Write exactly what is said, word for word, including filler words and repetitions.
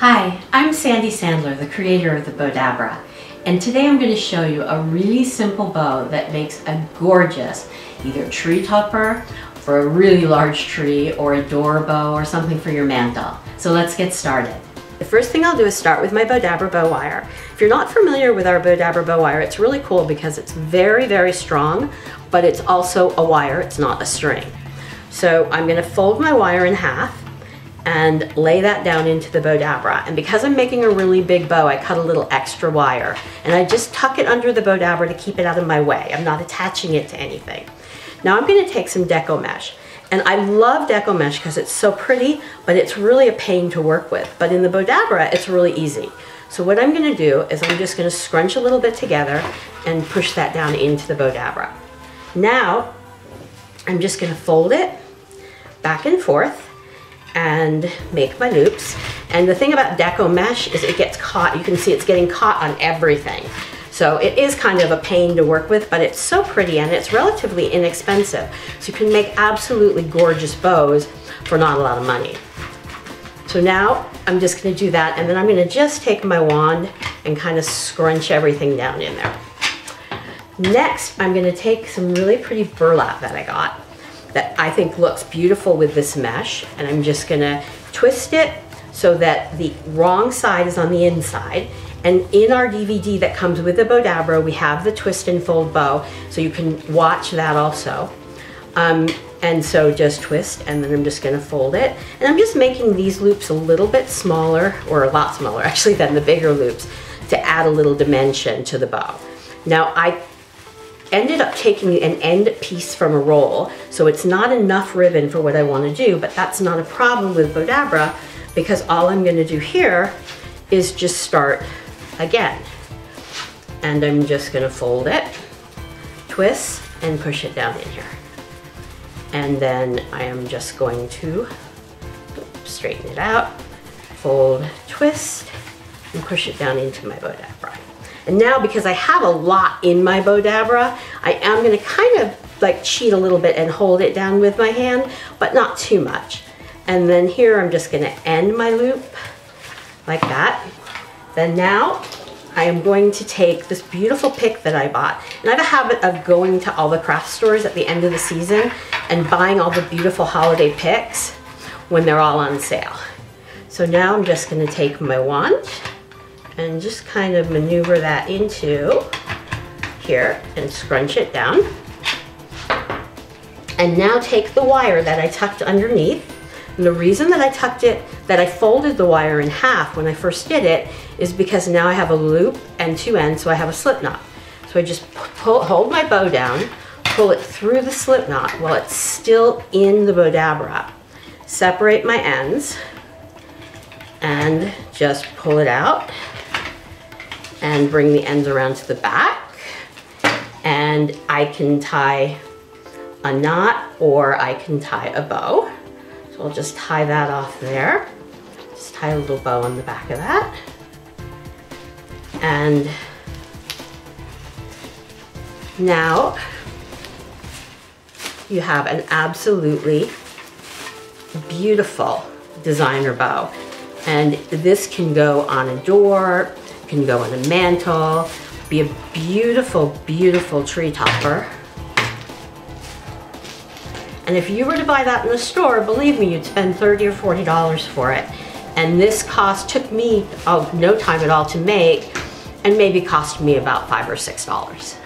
Hi, I'm Sandy Sandler, the creator of the Bowdabra, and today I'm going to show you a really simple bow that makes a gorgeous either tree topper for a really large tree or a door bow or something for your mantel. So let's get started. The first thing I'll do is start with my Bowdabra bow wire. If you're not familiar with our Bowdabra bow wire, it's really cool because it's very, very strong, but it's also a wire, it's not a string. So I'm going to fold my wire in half and lay that down into the Bowdabra. And because I'm making a really big bow, I cut a little extra wire. And I just tuck it under the Bowdabra to keep it out of my way. I'm not attaching it to anything. Now I'm going to take some decomesh. And I love decomesh because it's so pretty, but it's really a pain to work with. But in the Bowdabra, it's really easy. So what I'm going to do is I'm just going to scrunch a little bit together and push that down into the Bowdabra. Now, I'm just going to fold it back and forth and make my loops. And the thing about deco mesh is it gets caught. You can see it's getting caught on everything. So it is kind of a pain to work with, but it's so pretty and it's relatively inexpensive. So you can make absolutely gorgeous bows for not a lot of money. So now I'm just going to do that, and then I'm going to just take my wand and kind of scrunch everything down in there. Next, I'm going to take some really pretty burlap that I got that I think looks beautiful with this mesh, and I'm just gonna twist it so that the wrong side is on the inside. And in our D V D that comes with the Bowdabra, we have the twist and fold bow, so you can watch that also. Um, and so just twist, and then I'm just gonna fold it. And I'm just making these loops a little bit smaller, or a lot smaller actually than the bigger loops, to add a little dimension to the bow. Now I ended up taking an end piece from a roll, so it's not enough ribbon for what I want to do, but that's not a problem with Bowdabra because all I'm going to do here is just start again. And I'm just going to fold it, twist, and push it down in here. And then I am just going to straighten it out, fold, twist, and push it down into my Bowdabra. And now, because I have a lot in my Bowdabra, I am going to kind of like cheat a little bit and hold it down with my hand, but not too much. And then here I'm just going to end my loop like that. Then now I am going to take this beautiful pick that I bought. And I have a habit of going to all the craft stores at the end of the season and buying all the beautiful holiday picks when they're all on sale. So now I'm just going to take my wand and just kind of maneuver that into here and scrunch it down. And now take the wire that I tucked underneath. And the reason that I tucked it, that I folded the wire in half when I first did it, is because now I have a loop and two ends, so I have a slip knot. So I just pull, hold my bow down, pull it through the slip knot while it's still in the Bowdabra. Separate my ends and just pull it out. And bring the ends around to the back, and I can tie a knot or I can tie a bow. So I'll just tie that off there. Just tie a little bow on the back of that. And now you have an absolutely beautiful designer bow. And this can go on a door, can go on a mantle, be a beautiful, beautiful tree topper. And if you were to buy that in the store, believe me, you'd spend thirty or forty dollars for it. And this cost took me oh, no time at all to make, and maybe cost me about five or six dollars.